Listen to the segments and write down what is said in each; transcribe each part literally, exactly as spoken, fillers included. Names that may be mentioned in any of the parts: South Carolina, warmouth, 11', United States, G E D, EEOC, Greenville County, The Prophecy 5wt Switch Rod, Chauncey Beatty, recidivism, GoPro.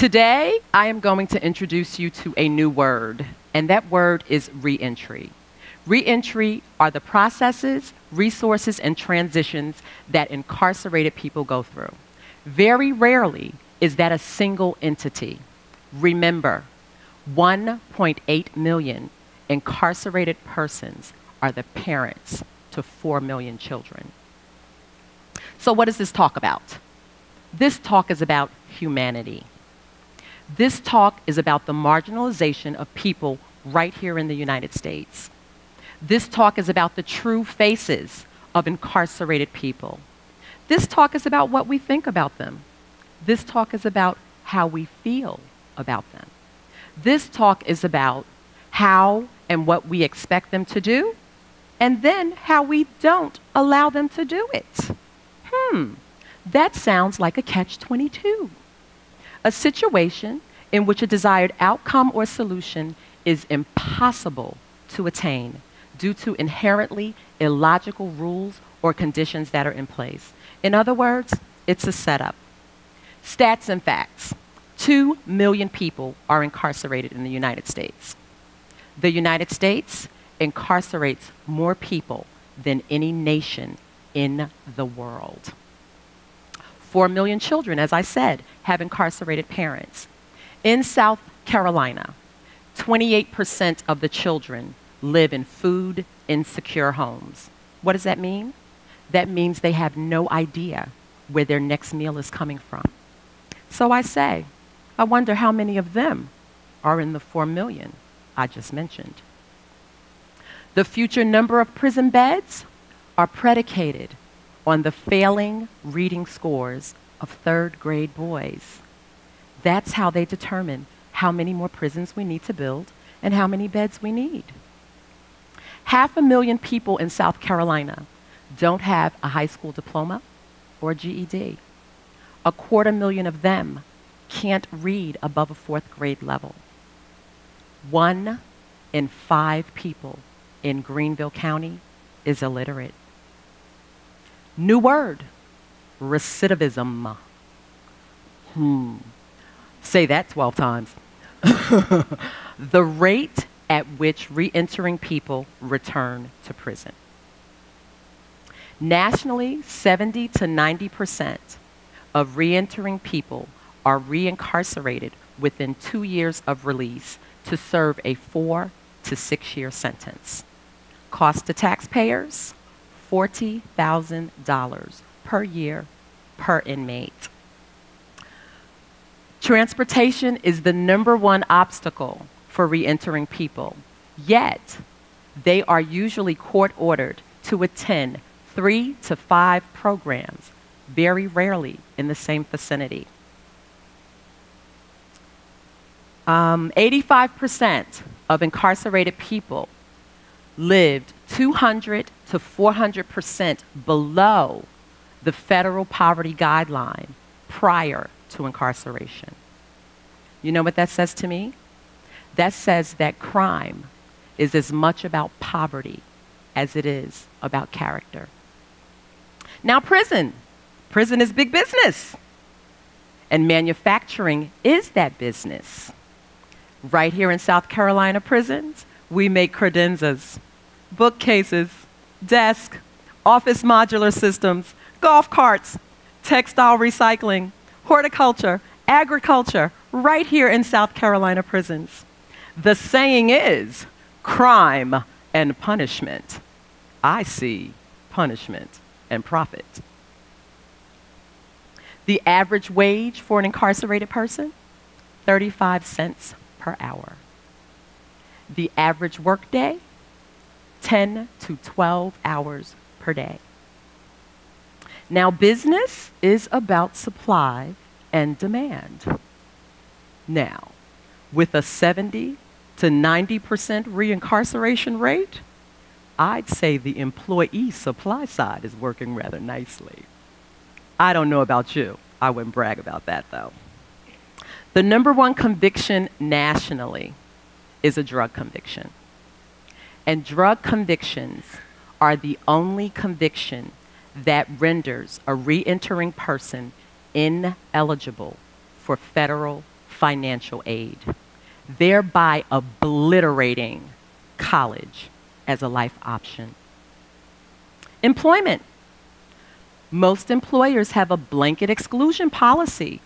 Today, I am going to introduce you to a new word, and that word is reentry. Reentry are the processes, resources, and transitions that incarcerated people go through. Very rarely is that a single entity. Remember, one point eight million incarcerated persons are the parents to four million children. So what does this talk about? This talk is about humanity. This talk is about the marginalization of people right here in the United States. This talk is about the true faces of incarcerated people. This talk is about what we think about them. This talk is about how we feel about them. This talk is about how and what we expect them to do, and then how we don't allow them to do it. Hmm, that sounds like a catch twenty-two. A situation in which a desired outcome or solution is impossible to attain due to inherently illogical rules or conditions that are in place. In other words, it's a setup. Stats and facts. Two million people are incarcerated in the United States. The United States incarcerates more people than any nation in the world. Four million children, as I said, have incarcerated parents. In South Carolina, twenty-eight percent of the children live in food insecure homes. What does that mean? That means they have no idea where their next meal is coming from. So I say, I wonder how many of them are in the four million I just mentioned. The future number of prison beds are predicated on the failing reading scores of third grade boys. That's how they determine how many more prisons we need to build and how many beds we need. Half a million people in South Carolina don't have a high school diploma or G E D. A quarter million of them can't read above a fourth grade level. One in five people in Greenville County is illiterate. New word, recidivism. Hmm. Say that twelve times. The rate at which re-entering people return to prison. Nationally, seventy to ninety percent of re-entering people are reincarcerated within two years of release to serve a four to six year sentence. Cost to taxpayers, forty thousand dollars per year per inmate. Transportation is the number one obstacle for re-entering people, yet they are usually court-ordered to attend three to five programs, very rarely in the same vicinity. Um, eighty-five percent of incarcerated people lived two hundred to four hundred percent below the federal poverty guideline prior to incarceration. You know what that says to me? That says that crime is as much about poverty as it is about character. Now prison. Prison is big business. And manufacturing is that business. Right here in South Carolina prisons, we make credenzas, bookcases, desks, office modular systems, golf carts, textile recycling, horticulture, agriculture, right here in South Carolina prisons. The saying is, crime and punishment. I see punishment and profit. The average wage for an incarcerated person, thirty-five cents per hour. The average workday, ten to twelve hours per day. Now, business is about supply and demand. Now, with a seventy to ninety percent reincarceration rate, I'd say the employee supply side is working rather nicely. I don't know about you. I wouldn't brag about that, though. The number one conviction nationally is a drug conviction. And drug convictions are the only conviction that renders a re-entering person ineligible for federal financial aid, thereby obliterating college as a life option. Employment. Most employers have a blanket exclusion policy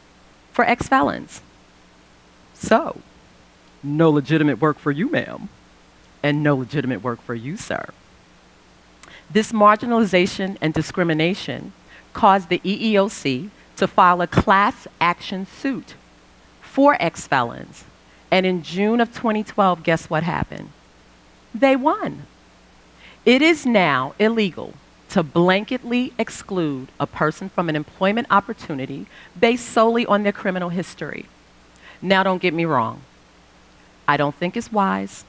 for ex-felons. So, no legitimate work for you, ma'am, and no legitimate work for you, sir. This marginalization and discrimination caused the E E O C to file a class action suit for ex-felons. And in June of twenty twelve, guess what happened? They won. It is now illegal to blanketly exclude a person from an employment opportunity based solely on their criminal history. Now, don't get me wrong. I don't think it's wise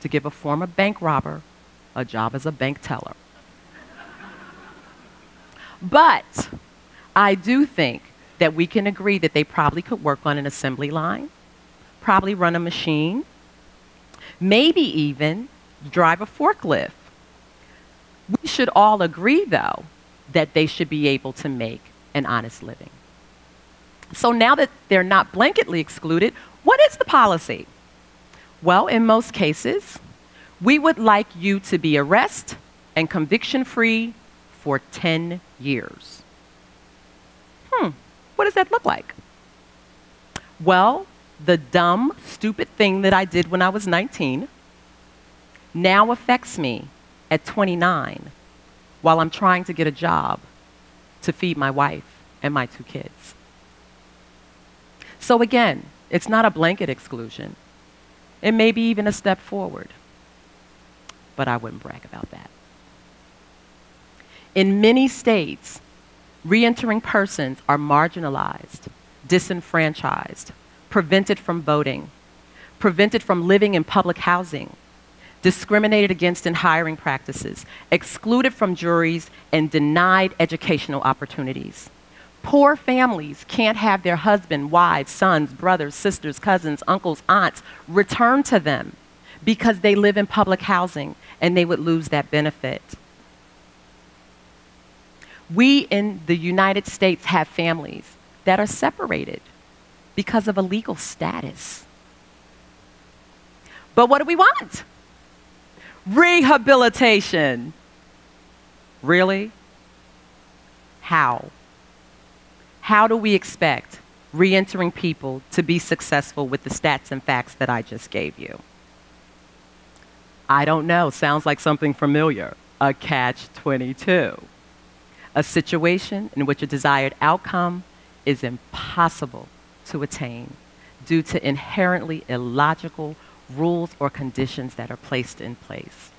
to give a former bank robber a job as a bank teller. But I do think that we can agree that they probably could work on an assembly line, probably run a machine, maybe even drive a forklift. We should all agree, though, that they should be able to make an honest living. So now that they're not blanketly excluded, what is the policy? Well, in most cases, we would like you to be arrest and conviction-free for ten years. Hmm, what does that look like? Well, the dumb, stupid thing that I did when I was nineteen now affects me at twenty-nine while I'm trying to get a job to feed my wife and my two kids. So again, it's not a blanket exclusion. It may be even a step forward, but I wouldn't brag about that. In many states, reentering persons are marginalized, disenfranchised, prevented from voting, prevented from living in public housing, discriminated against in hiring practices, excluded from juries, and denied educational opportunities. Poor families can't have their husband, wives, sons, brothers, sisters, cousins, uncles, aunts returned to them because they live in public housing and they would lose that benefit. We in the United States have families that are separated because of a legal status. But what do we want? Rehabilitation. Really? How? How do we expect reentering people to be successful with the stats and facts that I just gave you? I don't know. Sounds like something familiar. A catch twenty-two. A situation in which a desired outcome is impossible to attain due to inherently illogical rules or conditions that are placed in place.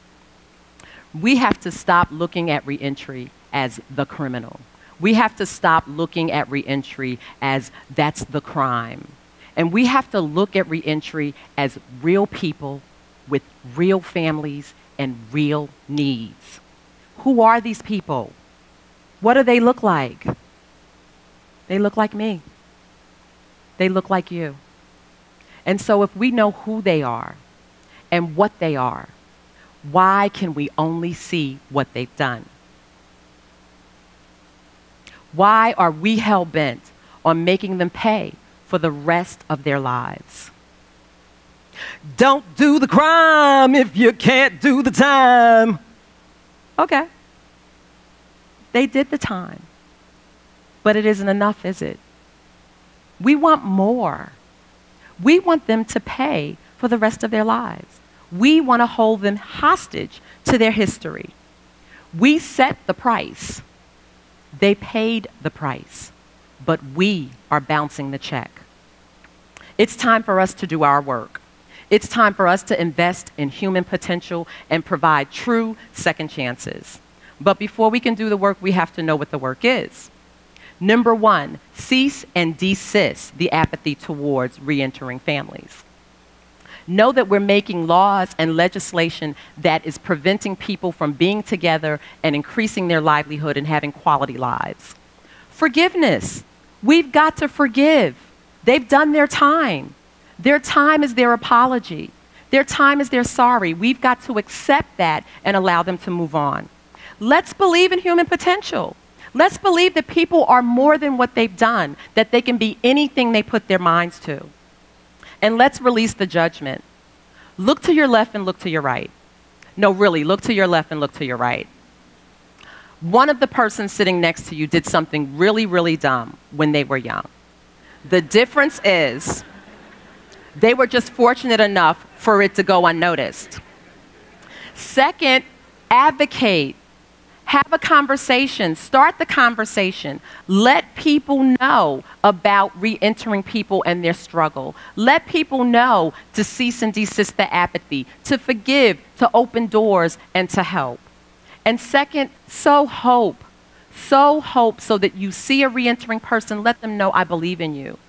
We have to stop looking at reentry as the criminal. We have to stop looking at reentry as that's the crime. And we have to look at reentry as real people with real families and real needs. Who are these people? What do they look like? They look like me. They look like you. And so if we know who they are and what they are, why can we only see what they've done? Why are we hell-bent on making them pay for the rest of their lives? Don't do the crime if you can't do the time. Okay. They did the time. But it isn't enough, is it? We want more. We want them to pay for the rest of their lives. We want to hold them hostage to their history. We set the price. They paid the price, but we are bouncing the check. It's time for us to do our work. It's time for us to invest in human potential and provide true second chances. But before we can do the work, we have to know what the work is. Number one, cease and desist the apathy towards reentering families. Know that we're making laws and legislation that is preventing people from being together and increasing their livelihood and having quality lives. Forgiveness. We've got to forgive. They've done their time. Their time is their apology. Their time is their sorry. We've got to accept that and allow them to move on. Let's believe in human potential. Let's believe that people are more than what they've done, that they can be anything they put their minds to. and let's release the judgment. Look to your left and look to your right. No, really, look to your left and look to your right. One of the persons sitting next to you did something really, really dumb when they were young. The difference is they were just fortunate enough for it to go unnoticed. Second, advocate. Have a conversation. Start the conversation. Let people know about re-entering people and their struggle. Let people know to cease and desist the apathy, to forgive, to open doors, and to help. And second, sow hope. Sow hope so that you see a re-entering person, let them know, I believe in you.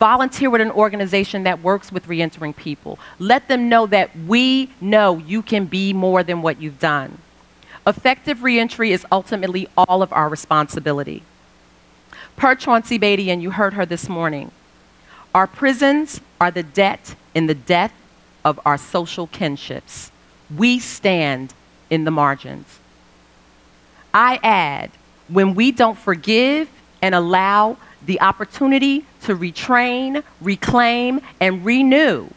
Volunteer with an organization that works with re-entering people. Let them know that we know you can be more than what you've done. Effective reentry is ultimately all of our responsibility. Per Chauncey Beatty, and you heard her this morning, our prisons are the debt in the death of our social kinships. We stand in the margins. I add, when we don't forgive and allow the opportunity to retrain, reclaim, and renew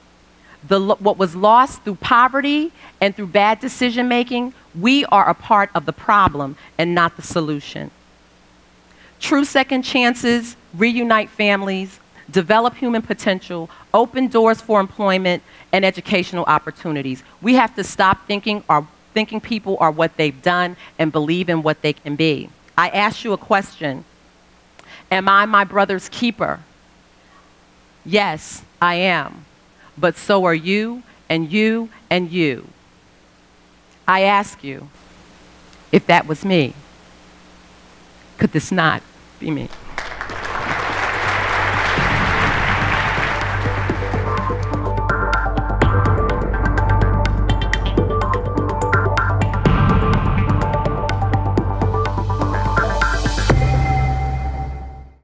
the, what was lost through poverty and through bad decision making, we are a part of the problem and not the solution. True second chances reunite families, develop human potential, open doors for employment and educational opportunities. We have to stop thinking, our, thinking people are what they've done and believe in what they can be. I asked you a question. Am I my brother's keeper? Yes, I am. But so are you and you and you. I ask you, if that was me, could this not be me?